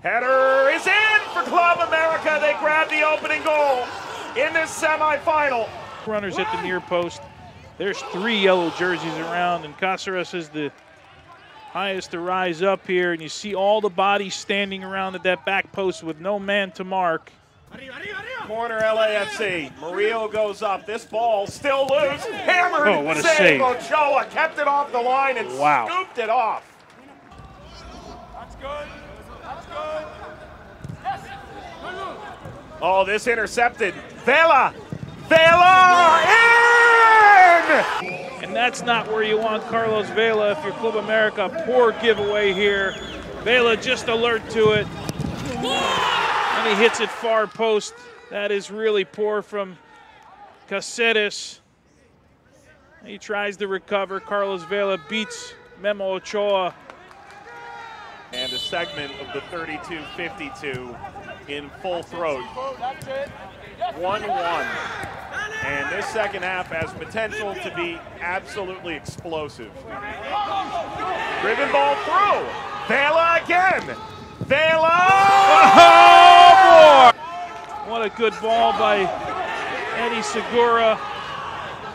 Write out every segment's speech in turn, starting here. Header is in for Club America. They grab the opening goal in this semifinal. Runners at the near post. There's three yellow jerseys around, and Cáceres is the highest to rise up here, and you see all the bodies standing around at that back post with no man to mark. Corner LAFC. Murillo goes up. This ball still loose. Hammered. Oh, what a save. Ochoa kept it off the line and scooped it off. That's good. That's good. Oh, this intercepted. Vela. Vela in! And that's not where you want Carlos Vela if you're Club America. Poor giveaway here. Vela just alert to it. And he hits it far post. That is really poor from Cáceres. He tries to recover. Carlos Vela beats Memo Ochoa. And a segment of the 32-52 in full throat. 1-1. And this second half has potential to be absolutely explosive. Driven ball through. Vela again. Vela! Oh, boy! What a good ball by Eddie Segura.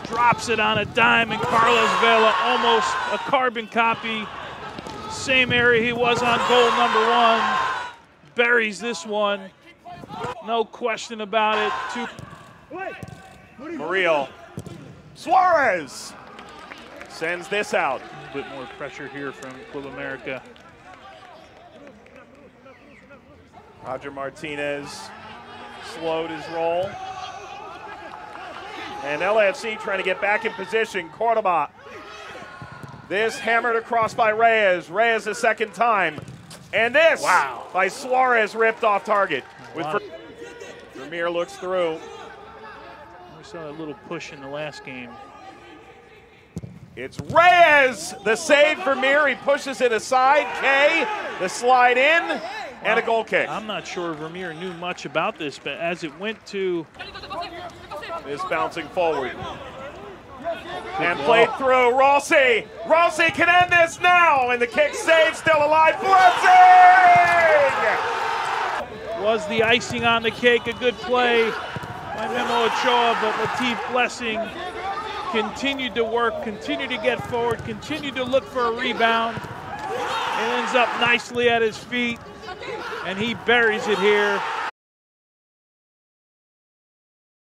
Drops it on a dime, and Carlos Vela almost a carbon copy. Same area he was on goal number one. Buries this one. No question about it. Murillo. Suarez sends this out. A bit more pressure here from Club America. Roger Martinez slowed his roll. And LAFC trying to get back in position. Cordoba. This hammered across by Reyes. Reyes a second time. And this by Suarez ripped off target. Vermeer looks through. We saw a little push in the last game. It's Reyes, the save for Vermeer. He pushes it aside. Kay, the slide in, and a goal kick. I'm not sure Vermeer knew much about this, but as it went to... Is bouncing forward. And played through. Rossi. Rossi can end this now, and the kick save still alive. Blessing! Was the icing on the cake a good play? By Memo Ochoa, but Lateef Blessing continued to work, continued to get forward, continued to look for a rebound. It ends up nicely at his feet, and he buries it here.